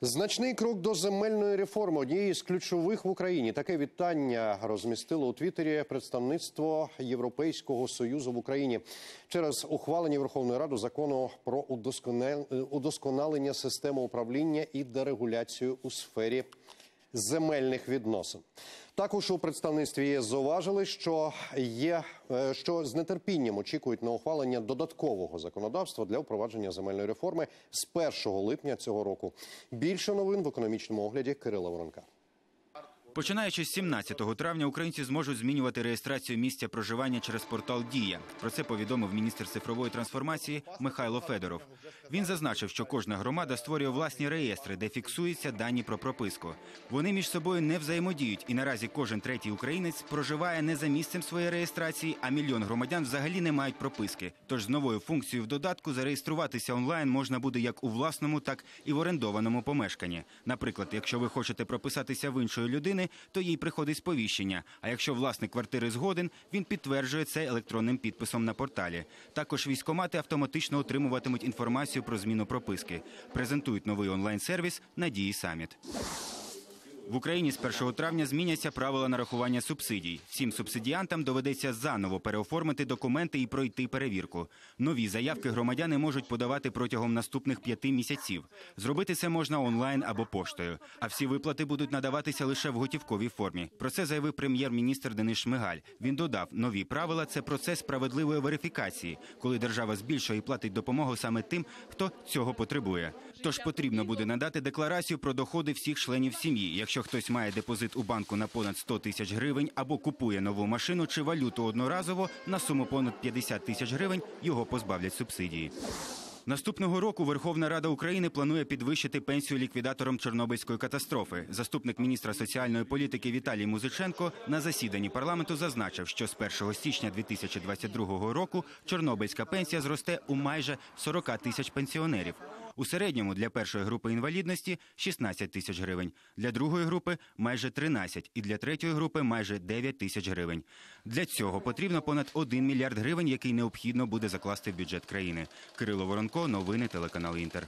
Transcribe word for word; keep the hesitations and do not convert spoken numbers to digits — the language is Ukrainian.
Значний крок до земельної реформи, однієї з ключових в Україні. Таке вітання розмістило у Твіттері представництво Європейського Союзу в Україні через ухвалення Верховною Радою закону про удосконалення системи управління і дерегуляцію у сфері земельних відносин. Також у представництві ЄС зауважили, що, є, що з нетерпінням очікують на ухвалення додаткового законодавства для впровадження земельної реформи з першого липня цього року. Більше новин в економічному огляді Кирила Воронка. Починаючи з сімнадцятого травня українці зможуть змінювати реєстрацію місця проживання через портал «Дія». Про це повідомив міністр цифрової трансформації Михайло Федоров. Він зазначив, що кожна громада створює власні реєстри, де фіксуються дані про прописку. Вони між собою не взаємодіють, і наразі кожен третій українець проживає не за місцем своєї реєстрації, а мільйон громадян взагалі не мають прописки. Тож з новою функцією в додатку зареєструватися онлайн можна буде як у власному, так і в орендованому помешканні. Наприклад, якщо ви хочете прописатися в іншої людини, то їй приходить сповіщення. А якщо власник квартири згоден, він підтверджує це електронним підписом на порталі. Також військкомати автоматично отримуватимуть інформацію про зміну прописки. Презентують новий онлайн-сервіс «Надії Саміт». В Україні з першого травня зміняться правила нарахування субсидій. Всім субсидіантам доведеться заново переоформити документи і пройти перевірку. Нові заявки громадяни можуть подавати протягом наступних п'яти місяців. Зробити це можна онлайн або поштою. А всі виплати будуть надаватися лише в готівковій формі. Про це заявив прем'єр-міністр Денис Шмигаль. Він додав, нові правила – це процес справедливої верифікації, коли держава збільшує і платить допомогу саме тим, хто цього потребує. Тож потрібно буде надати декларацію про доходи всіх членів сім'ї. Якщо хтось має депозит у банку на понад сто тисяч гривень або купує нову машину чи валюту одноразово на суму понад п'ятдесят тисяч гривень, його позбавлять субсидії. Наступного року Верховна Рада України планує підвищити пенсію ліквідаторам Чорнобильської катастрофи. Заступник міністра соціальної політики Віталій Музиченко на засіданні парламенту зазначив, що з першого січня дві тисячі двадцять другого року Чорнобильська пенсія зросте у майже сорок тисяч пенсіонерів. У середньому для першої групи інвалідності – шістнадцять тисяч гривень, для другої групи – майже тринадцять і для третьої групи – майже дев'ять тисяч гривень. Для цього потрібно понад один мільярд гривень, який необхідно буде закласти в бюджет країни. Кирило Воронко, новини телеканал «Інтер».